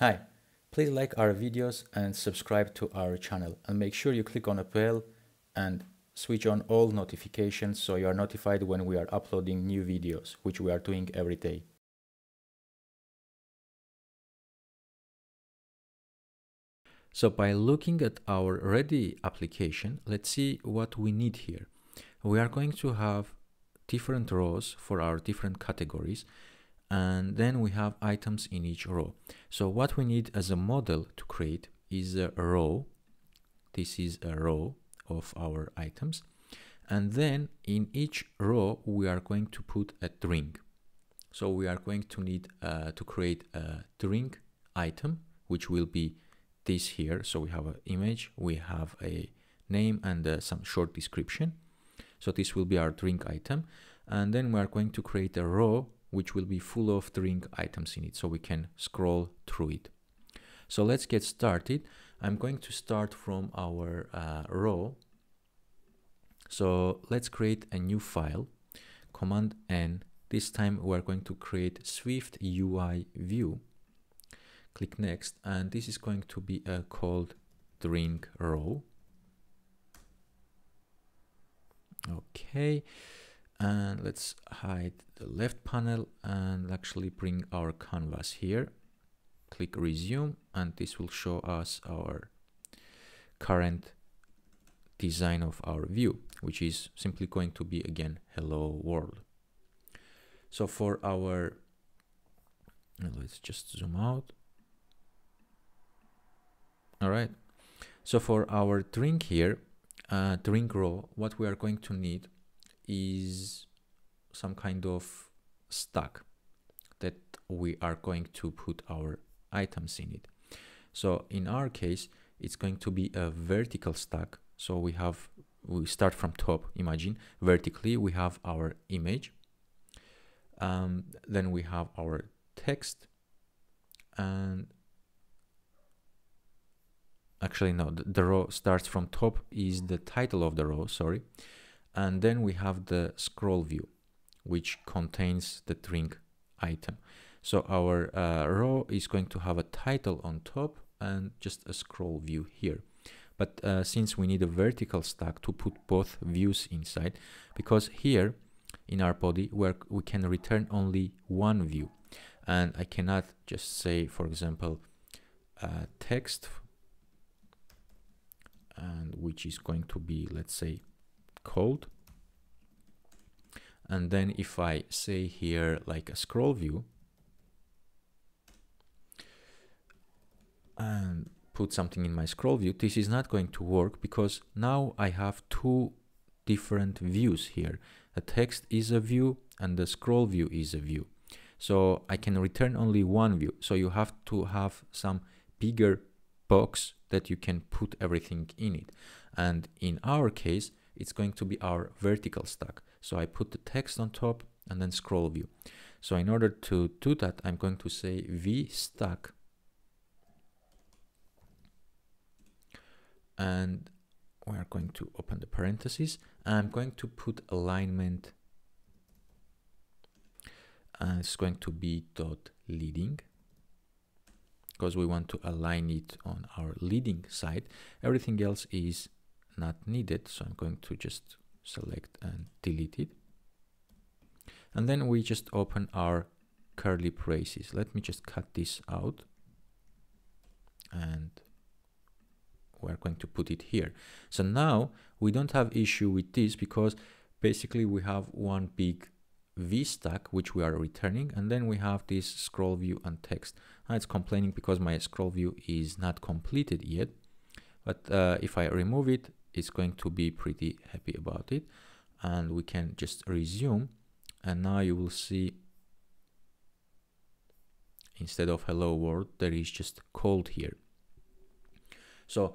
Hi, please like our videos and subscribe to our channel, and make sure you click on the bell and switch on all notifications so you are notified when we are uploading new videos, which we are doing every day. So by looking at our ready application, let's see what we need here. We are going to have different rows for our different categories, and then we have items in each row. So what we need as a model to create is a row. This is a row of our items, and then in each row we are going to put a drink. So we are going to need to create a drink item, which will be this here. So we have an image, we have a name, and some short description. So this will be our drink item, and then we are going to create a row which will be full of drink items in it, so we can scroll through it. So let's get started. I'm going to start from our row. So let's create a new file, Command N. This time we're going to create SwiftUI view. Click Next, and this is going to be called Drink Row. Okay. And let's hide the left panel and actually bring our canvas here. Click Resume, and this will show us our current design of our view, which is simply going to be again Hello World. So for our, let's just zoom out. All right. So for our drink here, drink row, what we are going to need is some kind of stack that we are going to put our items in it. So in our case, it's going to be a vertical stack. So we start from top. Imagine vertically we have our image, then we have our text, and actually no, the row starts from top is the title of the row, sorry. And then we have the scroll view, which contains the drink item. So our row is going to have a title on top and just a scroll view here. But since we need a vertical stack to put both views inside, because here in our body we can return only one view, and I cannot just say, for example, text, and which is going to be, let's say, cold, and then if I say here like a scroll view and put something in my scroll view, this is not going to work because now I have two different views here. A text is a view and the scroll view is a view. So I can return only one view. So you have to have some bigger box that you can put everything in it. And in our case, it's going to be our vertical stack. So I put the text on top and then scroll view. So in order to do that, I'm going to say V stack. And we're going to open the parentheses. I'm going to put alignment. And it's going to be dot leading, because we want to align it on our leading side. Everything else is not needed, so I'm going to just select and delete it, and then we just open our curly braces. Let me just cut this out, and we're going to put it here. So now we don't have issue with this, because basically we have one big V stack which we are returning, and then we have this scroll view and text. And it's complaining because my scroll view is not completed yet, but if I remove it, is going to be pretty happy about it. And we can just resume, and now you will see instead of hello world there is just cold here. So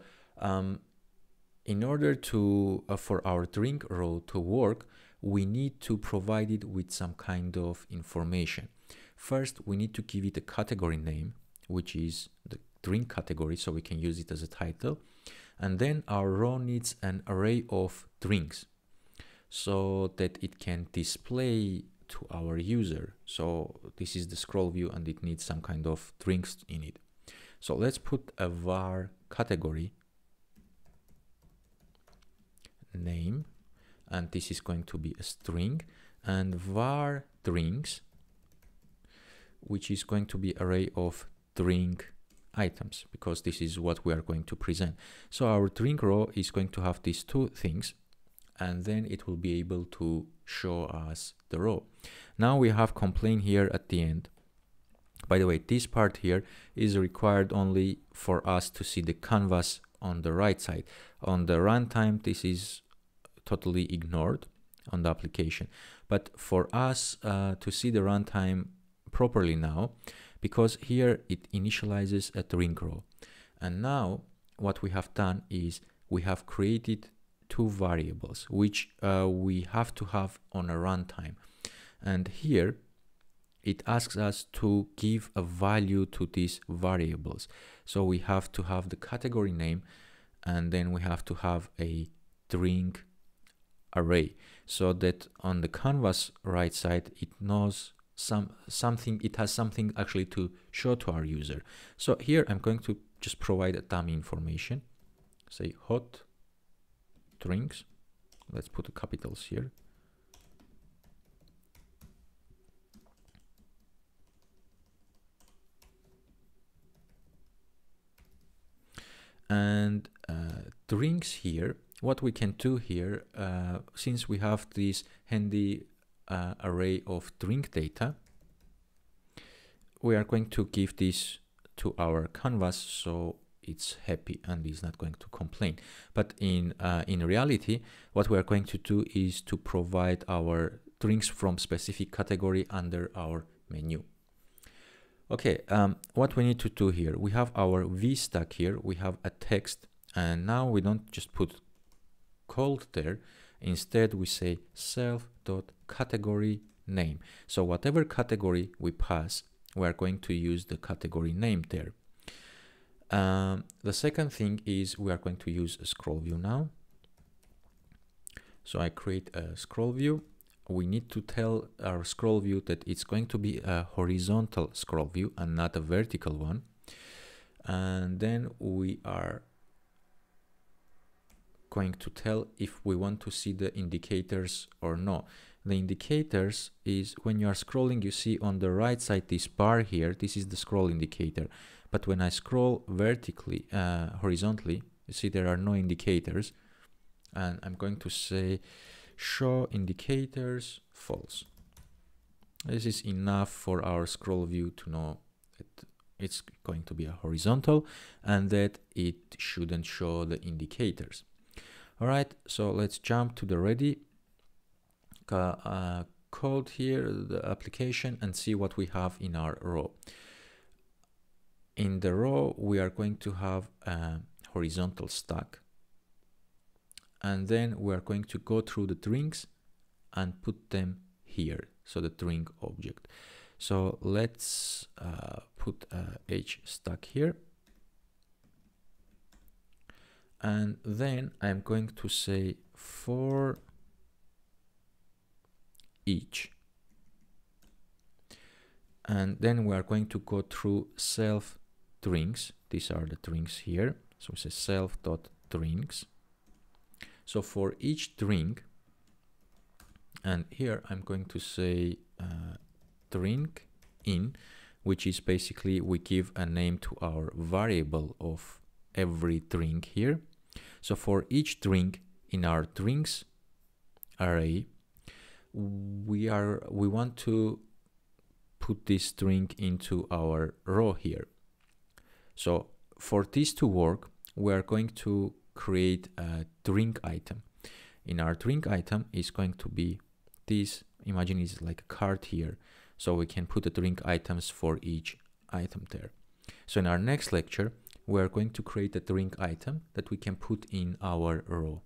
in order to for our drink row to work, we need to provide it with some kind of information. First, we need to give it a category name, which is the drink category, so we can use it as a title. And then our row needs an array of drinks so that it can display to our user. So this is the scroll view, and it needs some kind of drinks in it. So let's put a var category name, and this is going to be a string, and var drinks, which is going to be array of drink items, because this is what we are going to present. So our drink row is going to have these two things, and then it will be able to show us the row. Now we have complaint here at the end. By the way, this part here is required only for us to see the canvas on the right side. On the runtime, this is totally ignored on the application. But for us to see the runtime properly now, because here it initializes a drink row. And now what we have done is we have created two variables, which we have to have on a runtime. And here it asks us to give a value to these variables. So we have to have the category name, and then we have to have a drink array, so that on the canvas right side, it knows something, it has something actually to show to our user. So here I'm going to just provide a dummy information, say hot drinks. Let's put the capitals here. And drinks here, what we can do here, since we have this handy array of drink data, we are going to give this to our canvas, so it's happy and is not going to complain. But in reality, what we are going to do is to provide our drinks from specific category under our menu. Okay, what we need to do here, we have our V stack here, we have a text, and now we don't just put cold there. Instead, we say self.category name. So whatever category we pass, we are going to use the category name there. The second thing is we are going to use a scroll view now. So I create a scroll view. We need to tell our scroll view that it's going to be a horizontal scroll view and not a vertical one. And then we are going to tell if we want to see the indicators or not. The indicators is when you are scrolling, you see on the right side this bar here, this is the scroll indicator. But when I scroll vertically, horizontally, you see there are no indicators. And I'm going to say show indicators false. This is enough for our scroll view to know that it's going to be a horizontal and that it shouldn't show the indicators. All right, so let's jump to the ready code here, the application, and see what we have in our row. In the row, we are going to have a horizontal stack. And then we are going to go through the drinks and put them here. So the drink object. So let's put H stack here. And then I'm going to say for each. And then we are going to go through self drinks. These are the drinks here. So we say self.drinks. So for each drink, and here I'm going to say drink in, which is basically we give a name to our variable of every drink here. So for each drink in our drinks array, we want to put this drink into our row here. So for this to work, we are going to create a drink item. In our drink item is going to be this, imagine it's like a cart here, so we can put the drink items for each item there. So in our next lecture, we are going to create a drink item that we can put in our row.